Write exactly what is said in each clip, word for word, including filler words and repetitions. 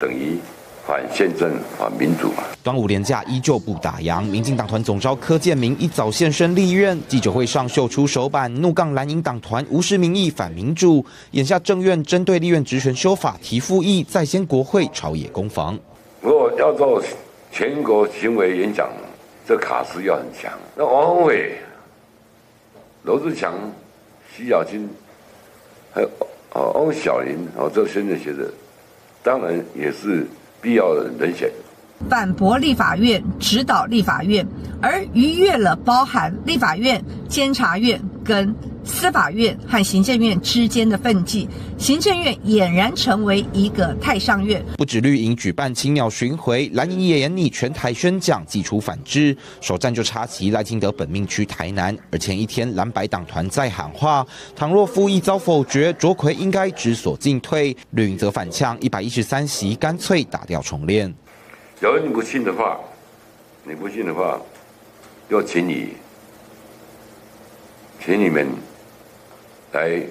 等于反宪政、反民主嘛。端午连假依旧不打烊，民进党团总召柯建铭一早现身立院记者会上，秀出手板怒杠蓝营党团无视民意、反民主。眼下政院针对立院职权修法提复议，再掀国会朝野攻防。如果要做全国巡回演讲，这卡司要很强。那王宏伟、罗志强、徐小清，还有哦翁小林哦，这些的学者。 当然也是必要的人选。反驳立法院，指导立法院，而逾越了包含立法院、监察院跟司法院和行政院之间的分际，行政院俨然成为一个太上院。不止绿营举办青鸟巡回，蓝营也严拟全台宣讲，祭出反制。首站就插旗赖清德本命区台南，而前一天蓝白党团在喊话，倘若复议遭否决，卓奎应该知所进退。绿营则反呛，一百一十三席干脆打掉重练。 假如你不信的话，你不信的话，要请你，请你们来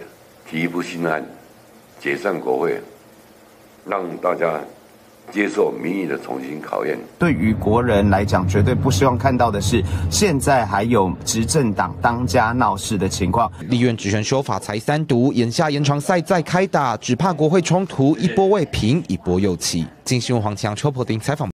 提一部新案，解散国会，让大家接受民意的重新考验。对于国人来讲，绝对不希望看到的是，现在还有执政党当家闹事的情况。立院职权修法才三读，眼下延长赛再开打，只怕国会冲突一波未平，一波又起。镜新闻黄强、邱柏丁采访。